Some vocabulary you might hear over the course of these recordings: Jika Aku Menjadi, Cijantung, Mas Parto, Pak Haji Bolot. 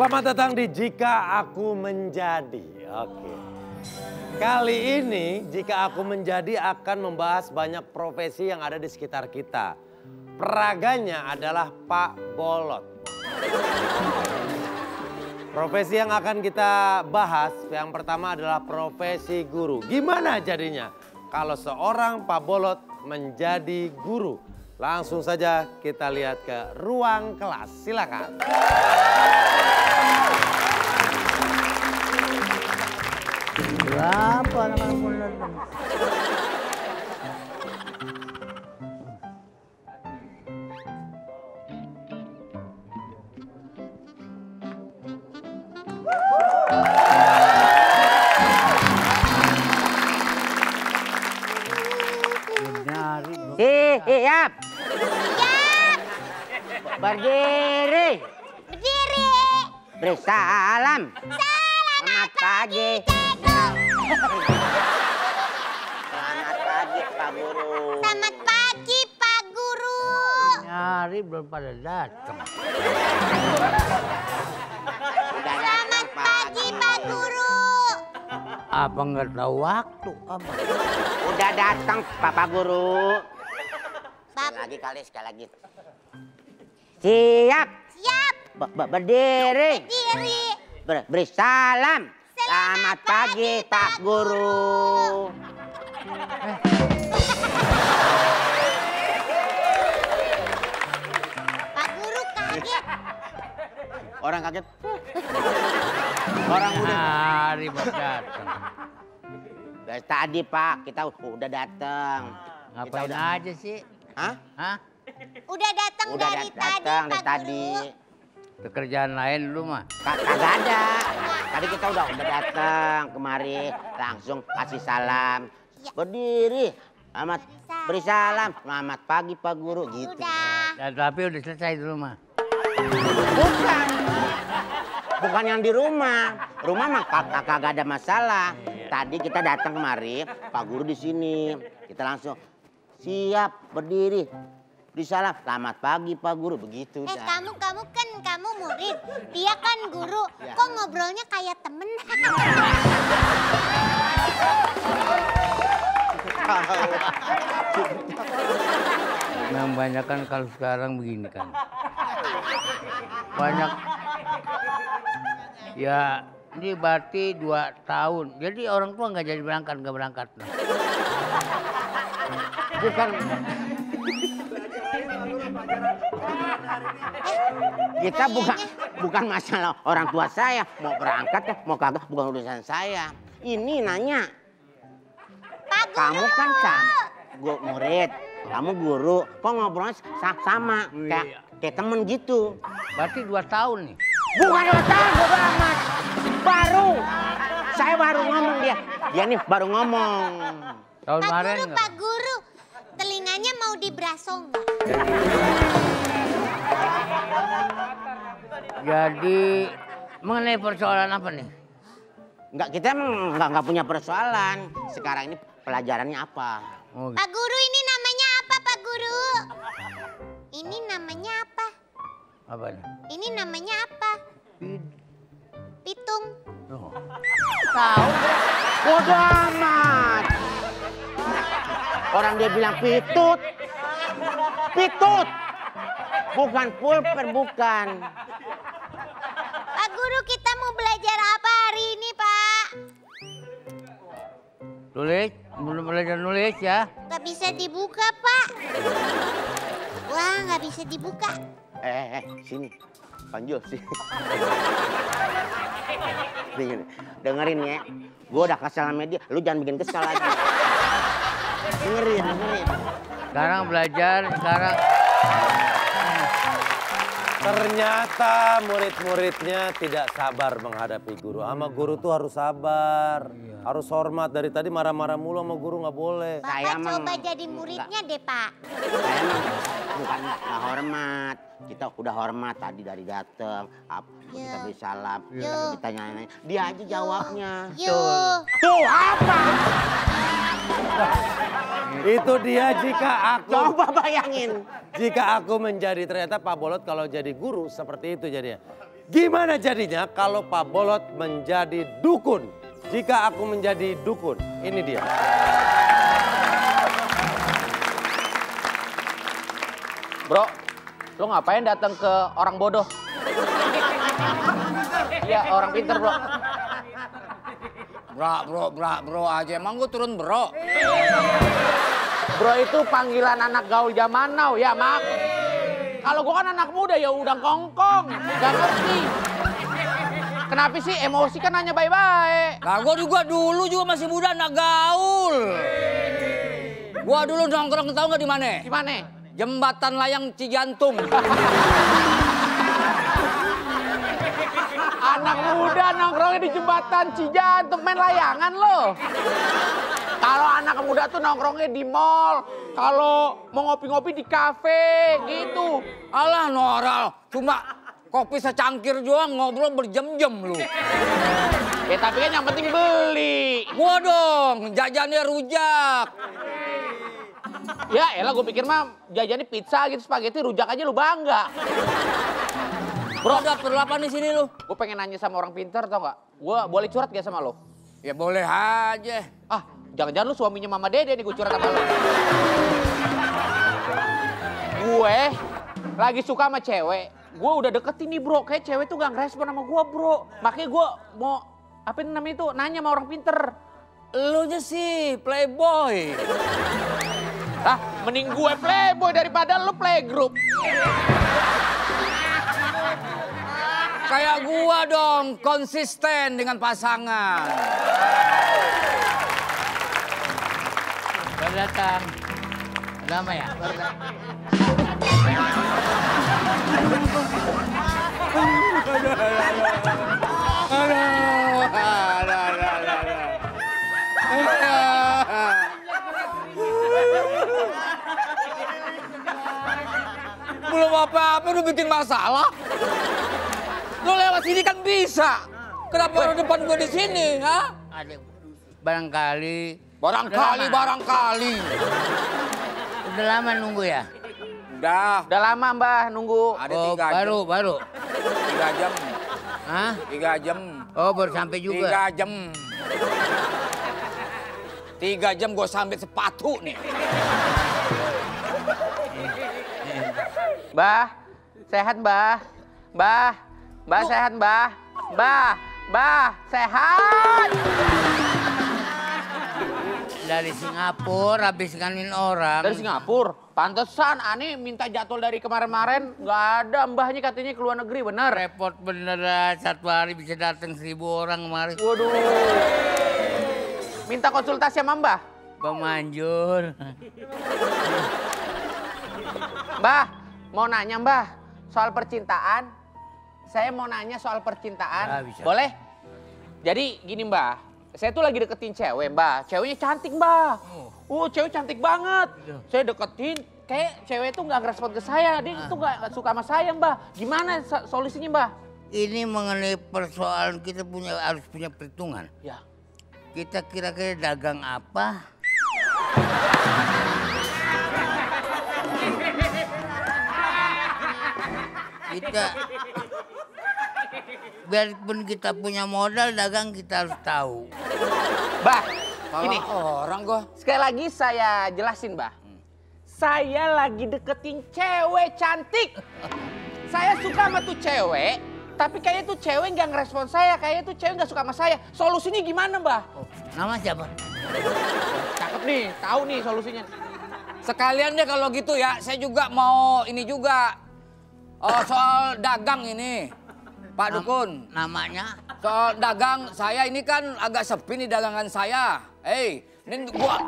Selamat datang di Jika Aku Menjadi. Oke. Kali ini Jika Aku Menjadi akan membahas banyak profesi yang ada di sekitar kita. Peraganya adalah Pak Bolot. Profesi yang akan kita bahas yang pertama adalah profesi guru. Gimana jadinya kalau seorang Pak Bolot menjadi guru? Langsung saja kita lihat ke ruang kelas. Silakan. Berapa nama Bolot? Siap. Siap. Berdiri. Berdiri. Bersalam. Salam. Selamat pagi. Selamat pagi Pak Guru. Selamat pagi Pak Guru. Nyari belum pada datang. Selamat pagi Pak Guru. Apa nggak tahu waktu? Apa? Udah datang Pak Guru. Sekali lagi. Siap. Siap. Berdiri. Berdiri. Bersalam. Selamat pagi Pak Guru. Pak Guru kaget. Orang kaget. Orang udah hari berdatang. Dari tadi Pak, kita udah datang. Ngapain aja sih? Hah? Udah datang dari tadi. Pekerjaan lain dulu mah? Kagak ada. Tadi kita udah datang kemari, langsung kasih salam. Ya. Berdiri. Selamat beri salam. Selamat pagi Pak Guru gitu. Udah. Dan tapi udah selesai di rumah. Bukan. Bukan yang di rumah. Rumah mah kagak ada masalah. Tadi kita datang kemari, Pak Guru di sini. Kita langsung siap, berdiri. Disalam, selamat pagi Pak Guru, begitu. Kamu murid, dia kan guru. Ya. Kok ngobrolnya kayak temen? Namanya kan kalau sekarang begini kan. Banyak. Ya, ini berarti 2 tahun. Jadi orang tua nggak jadi berangkat, nggak berangkat. Bukan. Kita bukan masalah orang tua saya mau berangkat ya mau kagak, bukan urusan saya. Ini nanya. Kamu kan gua murid, kamu guru, kok ngobrolnya sama kayak temen gitu. Berarti 2 tahun nih. Bukan 2 tahun, bodo amat. Baru. Saya baru ngomong dia. Dia nih baru ngomong. Tahun kemarin. Pak Guru, telinganya mau dibrasong. Jadi mengenai persoalan apa nih? Enggak, kita emang enggak punya persoalan. Sekarang ini pelajarannya apa? Oh. Pak Guru, ini namanya apa Pak Guru? Ini namanya apa? Apa? Ini namanya apa? Pitung. Oh. Tahu? Bodo amat. Orang dia bilang pitut. Pitut. Bukan pulpen, bukan. Pak Guru, kita mau belajar apa hari ini, Pak? Nulis, belum belajar nulis ya. Nggak bisa dibuka, Pak. Wah, nggak bisa dibuka. Sini. Panjul, sini. Dengerin ya. Gue udah kesal sama dia, lu jangan bikin kesal lagi. Dengerin. Sekarang belajar, sekarang. Ternyata murid-muridnya tidak sabar menghadapi guru. Sama guru tuh harus sabar, harus hormat. Dari tadi marah-marah mulu sama guru nggak boleh. Bapak coba jadi muridnya deh Pak. Saya bukan nggak hormat. Kita udah hormat tadi dari dateng. Kita beri salam, kita nanya-nanya. Dia aja jawabnya. Tuh apa? Itu dia Jika Aku. Coba bayangin. Jika Aku Menjadi, ternyata Pak Bolot kalau jadi guru seperti itu jadinya. Gimana jadinya kalau Pak Bolot menjadi dukun? Jika Aku Menjadi Dukun, ini dia. Bro, lo ngapain datang ke orang bodoh? Iya, orang pinter, bro. Bro aja, emang gue turun bro? Bro itu panggilan anak gaul zaman now, ya mak. Kalau gue kan anak muda ya udah kongkong, gak ngerti. Kenapa sih emosi kan hanya bye-bye? Nah gue juga dulu juga masih muda anak gaul. Gue dulu nongkrong tau gak di mana? Di mana? Jembatan Layang Cijantung. Anak muda nongkrongnya di jembatan Cijantung, main layangan loh. Kalau anak muda tuh nongkrongnya di mall, kalau mau ngopi-ngopi di kafe gitu. Alah noral, cuma kopi secangkir doang ngobrol berjam-jam lu. Ya tapi kan yang penting beli. Gua dong, jajannya rujak. Ya elah gue pikir mah jajannya pizza gitu, spaghetti, rujak aja lu bangga. Bro, udah perlu apa di sini lu? Gue pengen nanya sama orang pintar tau gak? Gue boleh curhat gak sama lo? Ya boleh aja. Ah, jangan-jangan lu suaminya Mama Dede nih, gue curhat sama lu. Gue lagi suka sama cewek. Gue udah deketin nih bro, kayak cewek tuh gak ngerespon sama gue bro. Makanya gue mau, apa namanya itu, nanya sama orang pinter. Lu aja sih, playboy. Hah, mending gue playboy daripada lu playgroup. Kayak gua dong, konsisten dengan pasangan. Baru datang. Lama ya? Baru datang. Belum apa-apa udah bikin masalah. Lo lewat sini kan bisa. Kenapa orang depan gue di sini, ha? Barangkali. Udah lama nunggu ya? Udah lama Mbah nunggu. Ada 3 jam. Baru. 3 jam. Hah? 3 jam. Oh, baru sampai juga. 3 jam. 3 jam gue sampai sepatu nih. Mbah, sehat Mbah. Mbah sehat Mbah. Mbah sehat. Dari Singapura habis nganin orang. Dari Singapura. Pantesan Ani minta jadwal dari kemarin-kemarin nggak ada. Mbahnya katanya ke luar negeri, bener? Repot bener lah, satu hari bisa datang 1000 orang kemarin. Waduh. Minta konsultasi sama Mbah? Pemanjur. Mbah, mau nanya Mbah soal percintaan. Saya mau nanya soal percintaan, boleh? Jadi gini Mbak, saya tuh lagi deketin cewek Mbak, ceweknya cantik Mbak. Cewek cantik banget. Saya deketin, kayak cewek tuh gak ngerespon ke saya, dia tuh gak suka sama saya Mbak. Gimana solusinya Mbak? Ini mengenai persoalan kita harus punya perhitungan. Ya. Kita kira-kira dagang apa? Kita... Biarpun kita punya modal dagang kita harus tahu. Bah, ini orang gua. Sekali lagi saya jelasin, Bah. Saya lagi deketin cewek cantik. Saya suka sama tuh cewek, tapi kayaknya tuh cewek nggak ngerespon saya. Kayaknya tuh cewek nggak suka sama saya. Solusinya gimana, Bah? Nama siapa? Cakep nih, tahu nih solusinya. Sekalian deh kalau gitu ya, saya juga mau ini juga. Oh, soal dagang ini. Pak Dukun, namanya? Soal dagang saya ini kan agak sepi nih dagangan saya. Hei, ini gua.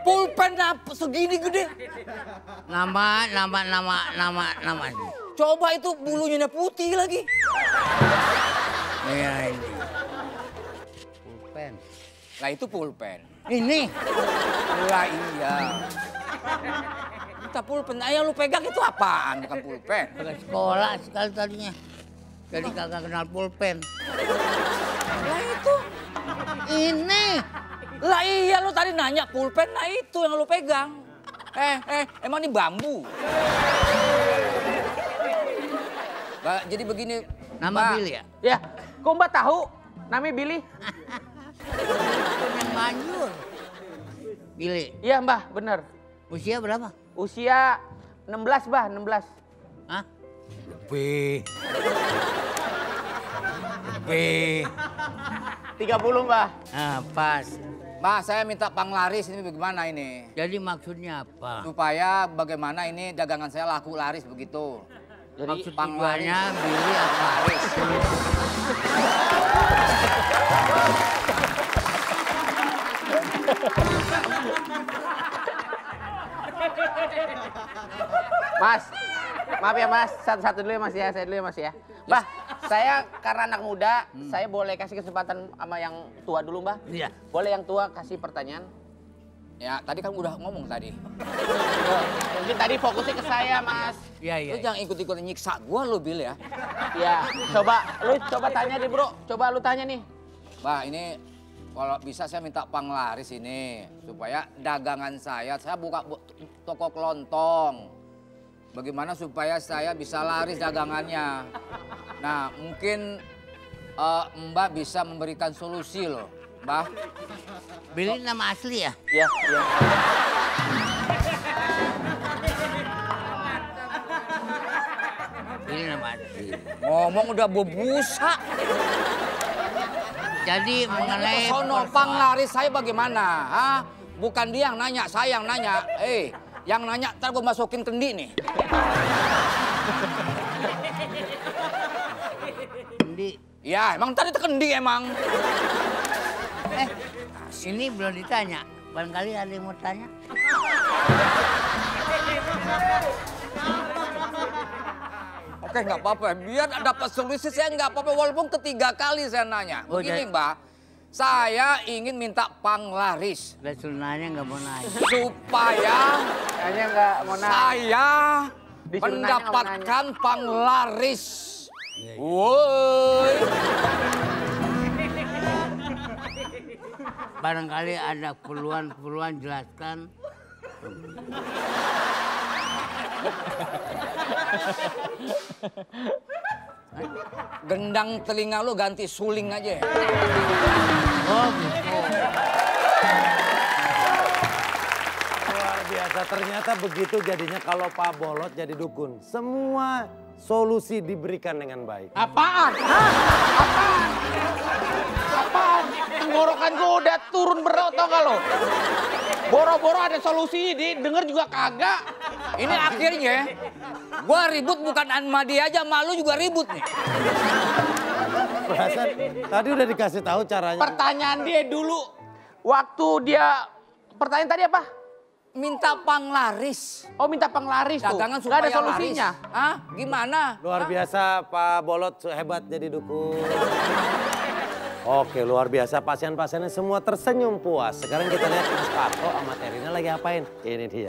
Pulpen apa segini gede? Nama. Coba itu bulunya putih lagi. Iya ini. Pulpen. Lah itu pulpen. Ini? Lah iya. Minta pulpen, ayah lu pegang itu apaan? Bukan pulpen. Bukan sekolah sekali tadinya. Jadi kagak kenal pulpen. Lah itu? Ini. Lah iya, lu tadi nanya pulpen, nah itu yang lu pegang. Emang ini bambu? Ba, jadi begini, nama Billy ya? Ya, kok Mbak tahu namanya Billy? Yang manjur. Billy? Iya Mbak, bener. Usia berapa? Usia 16 Mbak, 16. Hah? B. 30 Mbak. Nah, pas. Mbak, saya minta panglaris ini bagaimana ini? Jadi maksudnya apa? Supaya bagaimana ini dagangan saya laku laris begitu. Jadi maksud panglarisnya Billy apa? Mas, maaf ya Mas, satu-satu dulu ya Mas ya, saya dulu ya Mas ya. Mbah, saya karena anak muda, saya boleh kasih kesempatan sama yang tua dulu Mbah? Iya. Boleh yang tua kasih pertanyaan? Ya, tadi kan udah ngomong tadi. Mungkin tadi fokusnya ke saya Mas. Iya, iya. Lu jangan ikut-ikut nyiksa gua lu Bil ya. Iya, coba lu coba tanya deh Bro, coba lu tanya nih. Mbah, ini kalau bisa saya minta panglaris ini supaya dagangan saya buka toko kelontong. Bagaimana supaya saya bisa laris dagangannya? Nah, mungkin Mbak bisa memberikan solusi loh, Mbak. Billy nama asli ya? Iya, iya. Billy nama asli. Ngomong udah bebusa. Jadi mengenai panglaris saya bagaimana? Hah? Bukan dia yang nanya, saya yang nanya. Yang nanya, ntar gue masukin kendi nih. Kendi? Ya, emang tadi itu kendi emang. Ini belum ditanya. Barangkali ada yang mau tanya. Oke, nggak apa-apa. Biar dapat solusi, saya nggak apa-apa. Walaupun ketiga kali saya nanya. Begini, Mbak. Saya ingin minta panglaris. Sunanya nggak mau naik. Supaya mau naik. Saya mendapatkan panglaris. Woi. Barangkali ada keperluan jelaskan. Gendang telinga lu ganti suling aja. Luar biasa, ternyata begitu jadinya kalau Pak Bolot jadi dukun. Semua solusi diberikan dengan baik. Apaan? Hah? Apaan? Apaan? Tenggorokan gua udah turun berat tau gak lo? Boro-boro ada solusi, denger juga kagak. Ini akhirnya gua ribut bukan sama dia aja, malu juga ribut nih. Perasaan, tadi udah dikasih tahu caranya. Pertanyaan dia dulu, waktu dia pertanyaan tadi apa? Minta panglaris. Oh, minta panglaris tuh. Dagangan supaya laris. Gak ada solusinya. Hah? Gimana? Luar biasa Pak Bolot, hebat jadi dukun. Oke, luar biasa, pasien-pasiennya semua tersenyum puas. Sekarang kita lihat Mas Parto sama Terina lagi ngapain. Ini dia.